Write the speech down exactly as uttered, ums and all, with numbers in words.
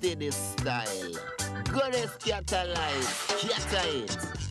steady style. Go to Skatalites, Skatalites.